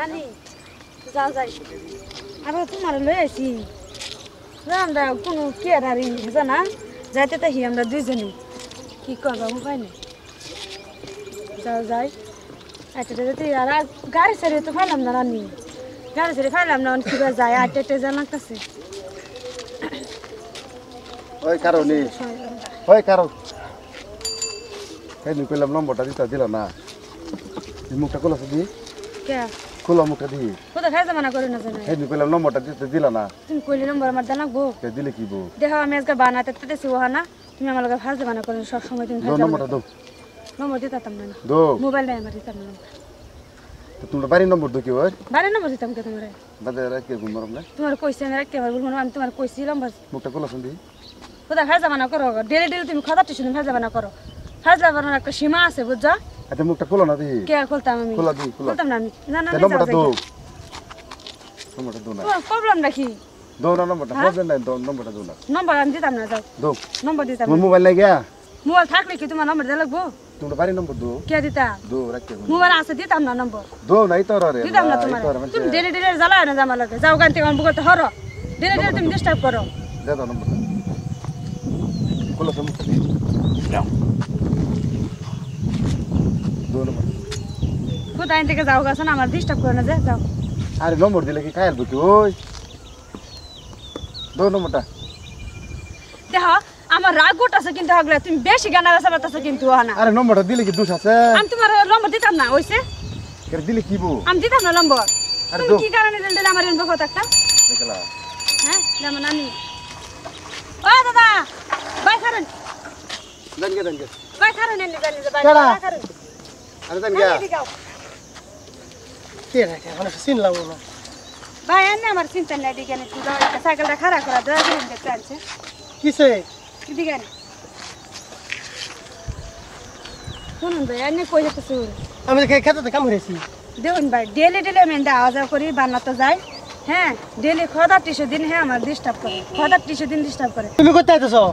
كاني زازاي أبغى تمر لويسي زمان ده كنوا كيرارين هذانا زايت تهيا من دوزني كي كذا مفهوم زازاي أتتتت يا را كار سريت فلم نراني كار سريت فلم نراني كذا زاي أتتت زمان كسر هاي كاروني هاي كارون هني كلام نام بطاري تاديلا نا المكتة كلها سدي كيا كلها مكتة دي هو ده خير زمانك ولا نزلنا هني كلام نام بطاري تاديلا نا تم كل نام برا مردنا بو تاديلا كيبو ده هو أمي أسكت بانا تتتت سوها نا تم يا ملقا خير زمانك ولا شخص ما يدين خير نام بطاري نام بطاري تامنا دو موبايل ده مريت تامنا تمرة بارين نام بطاري كيو بارين نام بطاري تام كتمرة بدر راك كيو مرملا تمر كويسة مرك كيو مرملا أنا تمر كويسة لام بس مكتة كلها سدي هو ده خير زمانك ولا ديلي ديلي تم خدا تشين خير زمانك ولا هذا برا كشيما سبوجا. هذا مكتب كله نادي. كيا كل تامامي. كل دي كل. كل تامامي. نانا. كلام برا دو. كلام برا دو نا. problem نكى. دو نا نمبر. problem نا دو نمبر دو نا. نمبر عندي تامنا زاو. دو. نمبر دي تامنا. موبايل لا كيا. موبايل ثاك لي كده ما نمبر ده لقبو. تمرة باري نمبر دو. كيا دي تا. دو ركّي. موبايل عصا دي تامنا نمبر. دو ناي تورا ري. دي تامنا تمارا. تم ديلي ديلي زلا أنا زمان لقى. زاو كان تيجان بقول تهرو. ديلي ديلي تم ديش تاب كرو. ده دو نمبر. كله سامو. كوداين تيجا زاوغا سنا مال ديش تبكو نزه زاو. أري نمبر دي لكي كايل بكيوي. دو نمبر تا. ده ها، أمر راجو تسكين ده هقوله تيم بيش يجانا وسبة تسكين توه أنا. أري نمبر دي لكي دوش هسه. أم تمر نمبر دي تامنا ويسه. كر دي لكي بو. أم دي تامنا نمبر. أري دو. كي كارن دل دل أمرين بخو تكتا. نكلا. ها، لمناني. أوه دادا، باي كارن. دنجة دنجة. باي كارن اللي دنجة باي. كلا. أري دنجة. تيرك أنا في سن لونه. باي أنا مرسين تنادي كأني كذا كساقل دخارك ولا دراسين دكتورانش. كيسه؟ كذي كأني. كونن باي أنا كويه تسوي. أمي كذا تكمل رسي. دهون باي ديلي ديلي من ده آزار كوري باننا تزاي. ها ديلي خدا تيشو دين هي أمر ديشتاب كره. خدا تيشو دين ديشتاب كره. تومي كتاي تسو؟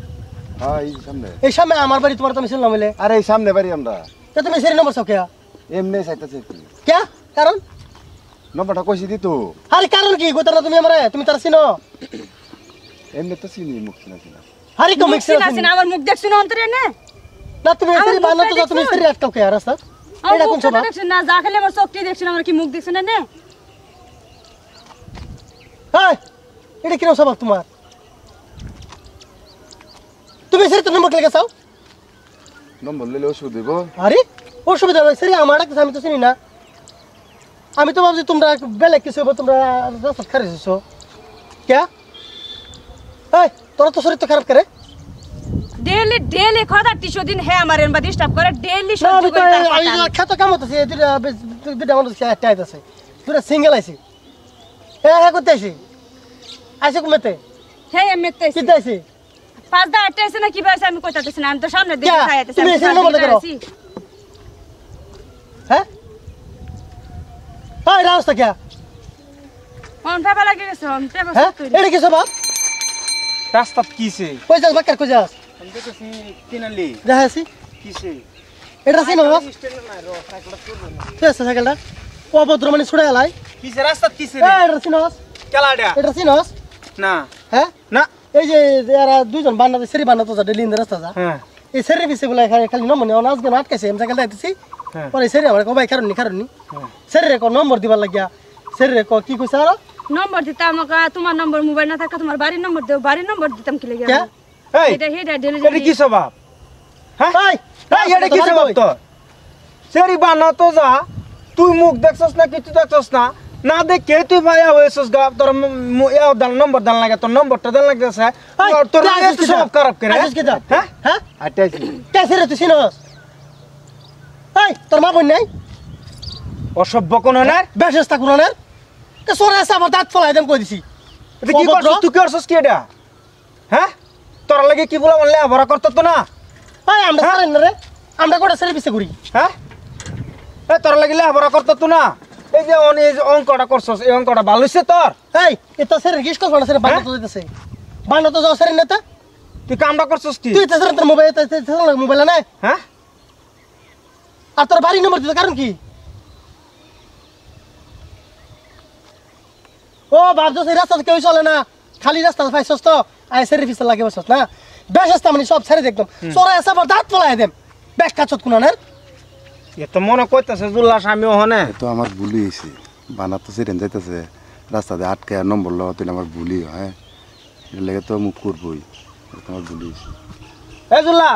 हां ये सामने ये सामने हमारे बारी तुम्हारे तो मिसल ना मिले अरे ये सामने बारी हमरा तो तुम्हें शेर नंबर सब क्या एमने सहित से क्या कारण نمبر ثقوش دي تو. هاري كارون كي قدرنا تومي أمره تومي ترسينه. إمتى ترسيني مكسنا سنا. هاري كم مكسنا سنا أول مكدك سنا أنتري نه. لا تومي استري بانو تو تومي استري رات كوكي أرسل. أنا كم شباب. مكدك سنا زاخلة بس أوكي دك سنا مركي مكدك سنا نه. هاي. إذا كنا شباب تومار. تومي استري تنمر كلك ساو. نمبر للي وشو ديبو. هاري. وشو بدال استري أمارك تسامي تسيني نه. أمي تو بابجي تمرة بلة كيسه بتمرة راسك خارج شو؟ كيا؟ هاي ترى تصوري تكرر كره؟ ديلي ديلي خدا تيشو دين هي أمارين بديش تبكره ديلي شو؟ نعم بتو خاتو كم تسي دير بدمانو تسي أتاي تسي دورة سينجل أيسي هاي كده أيسي أيسي كم تسي؟ هاي أمي تسي كده أيسي؟ فاسدا أتاي تسي نكى بس أمي كده تسي نام تشام ندير خايا تسي كده أيسي؟ ها؟ هاي راسك يا. هم تبى لك إيش هم تبى. ها؟ إيه لك إيش باب؟ راسك كيسه. كويس بكر كويس. هم تبى سين تينالي. ده هسي؟ كيسه. إيه راسين هو؟ كيسه ساكل ده. وابو درماني سودا يلاي. كيسه راسك كيسه. إيه راسين هو؟ كلا ده. إيه راسين هو؟ نا. ها؟ نا. إيه يارا دوجن باننا تسري باننا توزا دليل ندرستا زا. ها. إيه سري بيسي بولا خير خلي نمني وناس جنات كيسه هم ساكل ده تسي. और इसे नहीं हमारे को भाई करूँ नहीं सर को नंबर दिवा लग गया सर को की कुछ सारा नंबर दिता हम का तुम्हारा नंबर मोबाइल ना था का तुम्हारे बारी नंबर दे बारी नंबर दितम के ले गया क्या ये डेली की स्वभाव हां हां ये की स्वभाव तो सरी बा ना तो जा तू मुख देखसस ना किछु देखसस ना ना देख के तू भाया होयसस गा तोर या दल नंबर दल लगा तो नंबर तो दल लग जैसा और तोर ये सब करब करे हां हां अटैच कैसे रे तू सिनोस هاي ترما بني وشبكونونر بشرت كونونر كسورة سامدات فلايدم كوديسي তুই কি করছিস? তুই কি করছিস কি এটা? হ্যাঁ তোর লাগে কি বলা বললে বড় করতে তো না। আয় আমরা সারেন রে, আমরা কোটা সার্ভিসে ঘুরি। হ্যাঁ এ তোর লাগিলে বড় করতে তো না। এই যে অন এই অঙ্কটা করছস, এই অঙ্কটা ভালো হইছে তোর? এই এটা স্যার রিস্ক করছস না, বানাতো দিতেছে বানাতো যাও স্যার না। তুই কামটা করছস কি? তুই তো স্যার তোর মোবাইল তো স্যার মোবাইল না। হ্যাঁ আর তোর বাড়ি নম্বর দিতে কারণ কি? ও বারজো সেই রাস্তা কেউ চলে না, খালি রাস্তা পাইছস তো আই স্যার রিফিস লাগে বসছস না। বেশস্তা মানে সব ছেড়ে দেখতাম চোরা এসে আবার দাঁত ফলায় দেম বেশ কাচত কোনানের। এ তো মনে কইতাছে জুল্লা স্বামী ওখানে তো আমার ভুল হইছে, বানাতো সেরেন যাইতাছে রাস্তাতে আটকে আর নম্বর লও তুই আমার ভুলই হয় এর লাগে তো মুখ করবই তোমার ভুল হইছে। এ জুল্লা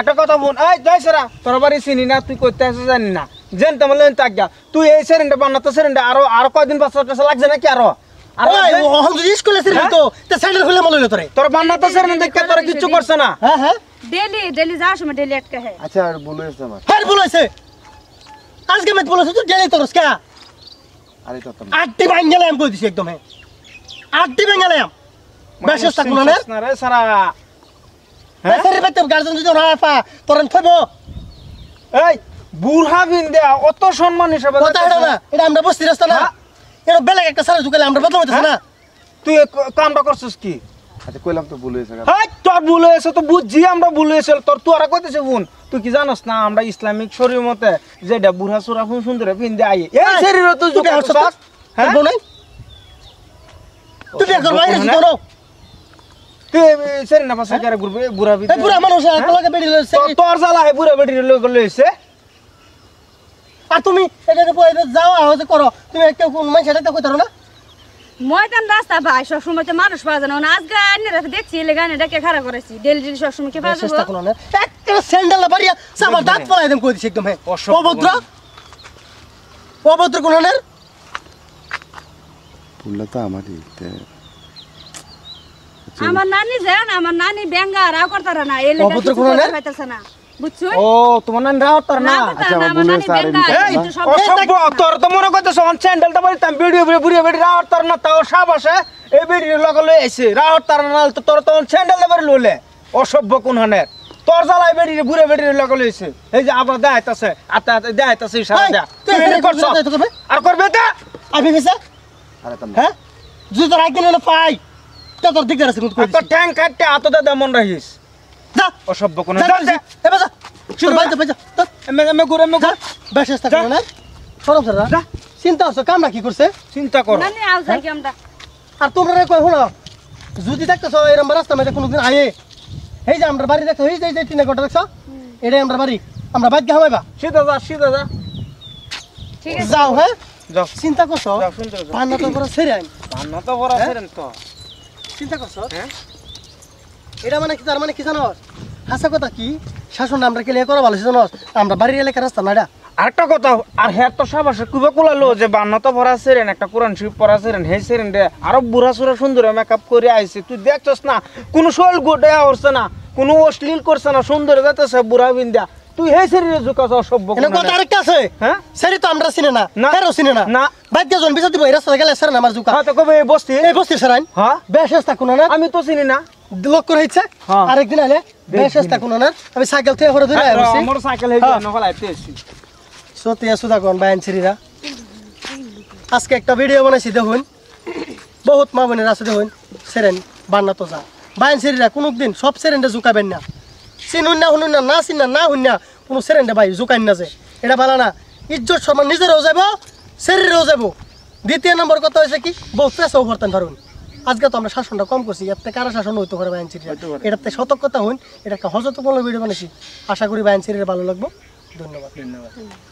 একটা কথা বল, এই দইছরা তোর বাড়ি চিনি না, তুই কইতাছ জানি না জেন তো মলেন তাগা তুই এই সেরেনটা বানাতো সেরেনটা আর আর কয়দিন পাছর কাছে লাগছে না কি আর আর ওহন যদি স্কুলে সেরেন তো তে স্যান্ডেল খুলে মলে তোরে তোর বানাতো সেরেন দেখ কে তোর কিছু করছ না। হ্যাঁ হ্যাঁ डेली डेली जाश में डेली अटका है। अच्छा और बोलो ऐसा मत हर बोलो ऐसे आज के मत बोलो तू डेली तो उसका। अरे तो तुम आट्टी बंगला हम बोल दिस एकदम है आट्टी बंगला हम बस उसका गुना रे सारा है सारे बच्चे गार्जियन जो राफा तुरंत फेबो। ए बुढ़ा बिंदे অত সম্মান হিসাবে কথা এটা না, এটা আমরা বসে রাস্তা না এর বেলা একটা সারা ঝুকালে আমরা বদলাতে চাই না। তুই কামটা করছিস কি? আচ্ছা কইলাম তো ভুল হইছে। হ্যাঁ তোর ভুল হইছে তো বুঝি আমরা ভুল হইছে তোর। তুই আর কইতেছিস ভুল? তুই কি জানস না আমরা ইসলামিক শরীয়ত মতে যেটা বুড়া চোরা খুব সুন্দর পিনতে আই এই শরীর তো জুকে হচ্ছে তো। হ্যাঁ বল নাই তুই বের করবাই রে তোর তুই শরীর না পাশে করে ঘুরবে বুড়া বিতে বুড়া মানুষ এক লগে বেড়ি লইছে তোর জ্বালা হে বুড়া বেড়ি লগে লইছে। আর তুমি এটাকে পয়দা যাও আওয়াজ করো তুমি একটা কোন মানুষটা তো কইতারো না ময়দান রাস্তা ভাই সব সময় তো মানুষ পাওয়া যায় না। আজকে আইনে রাতে দেখছি লাগানে ডাকে খাড়া করেছি ডেলি ডেলি সব সময় কে পাওয়া যায় না। একটা স্যান্ডেল বাড়িয়া সামার দাঁত পড়ায় দেন কই দিছি একদম। হ্যাঁ অভদ্র অভদ্র কোনানের পুল্লাটা আমারই তে আমার নানি জান আমার নানি ব্যাঙ্গা রাও করতার না এই লাগা অভদ্র কোনানের পাইতাছ না বুঝছো। ও তোমার নানি রাও করতার না। আচ্ছা আমার বলে স্যার অসভ্য তোর তো মনে করতেছ অন স্যান্ডেলটা বাড়ি তাম ভিডিও ভিডিও ভিডিও রাও করতার না তাও সাবাসে এই ভিডিও লগা লই আইছে রাও করতার না তো তোর তো স্যান্ডেলটা বাড়ি লইলে অসভ্য কোনানের তোর জ্বালাই বেড়ি ঘুরে বেড়ি লগা লইছে। এই যে আবার দাইতাছে আতা দাইতাছে সারা দা তুই এনে করছ আর করবে তা আমি গেছে। আরে তুমি হ্যাঁ যদি তোর আইকেন না পাই তা তোর দিক ধরে শুরু করিস তো ট্যাং কাটতে আতো দাদা মন রাখিস যা অসভ্য কোনানের যা এবা যা শুরু বাইতে বাইতে তো আমি ঘুরে আমি ঘুরে বেশস্তা কোনানের সরব সর যা চিন্তা করছ কামরা কি করছে চিন্তা কর না নি আও যাই আমরা। আর তোমরা কই হলো যদি দেখতেছ এরম রাস্তা মধ্যে কোনদিন আয়ে এই যে আমরা বাড়ি দেখো এই যে তিন ঘন্টা দেখছো এটাই আমরা বাড়ি আমরা বাইক ঘামাইবা সিধা যা ঠিক আছে যাও। হ্যাঁ যাও চিন্তা করছো পান্না তো বড় ছেড়েন পান্না তো বড় ছেড়েন তো চিন্তা করছো। হ্যাঁ এটা মানে কি তার মানে কি জানো হাসা কথা কি শাসন আমরা কেলে করা ভালো জানো আমরা বাড়ির এলাকার রাস্তা না এটা আরেকটা কথা। আর হ্যাঁ তো সব আসে কুবা কোলালো যে বান্না তো বড় ছেড়েন একটা কোরআন শরীফ পড়া ছেড়েন হে ছেড়েন রে আর বুড়া সুরা সুন্দর মেকআপ করে আইছে তুই দেখছস না কোন শোল গোডা হরছ না কোনো অশ্লীল করছ না সুন্দর যাতেছে বুড়া বিন্দা তুই হে শরীরে ঝুকাছ অসভ্য কোন না কথা আরেকটা আছে। হ্যাঁ শরীর তো আমরা চিনি না ফেরো চিনি না না বাইদজন বিচার দিব এই রাস্তা গেলে শরণ আমার ঝুকা। হ্যাঁ তো কবে এই বস্তি শরণ হ্যাঁ বেশস্তা কোন না আমি তো চিনি না লোক করে হইছে আরেকদিন আইলে বেশস্তা কোন না আমি সাইকেল থেকে ঘুরে ধরে আইছি আমার সাইকেল হে না হলাইতে আইছি সত্যি সুদা কোন বাইন শরীরা। আজকে একটা ভিডিও বানাইছি দেখুন বহুত মা বোনের আছে দেখুন শরণ বান্না তো যা বাইন শরীরা কোনদিন সব শরণটা ঝুকাবেন না চিনুন না হুনুন না না চিনা না হুন না কোনো শরণটা ভাই ঝুকাইন না যে এটা ভালো না ইজ্জত সম্মান নিজেরও যাব শরীরেও যাব। দ্বিতীয় নম্বর কথা হয়েছে কি বউ পেশাও করতেন ধরুন আজকে তো আমরা শাসনটা কম করছি এর থেকে কারা শাসন হইতে পারে বাইন শরীরা এটাতে সতর্কতা হন এটা একটা হজরতপূর্ণ ভিডিও বানাইছি আশা করি বাইন শরীরা ভালো লাগবে। ধন্যবাদ।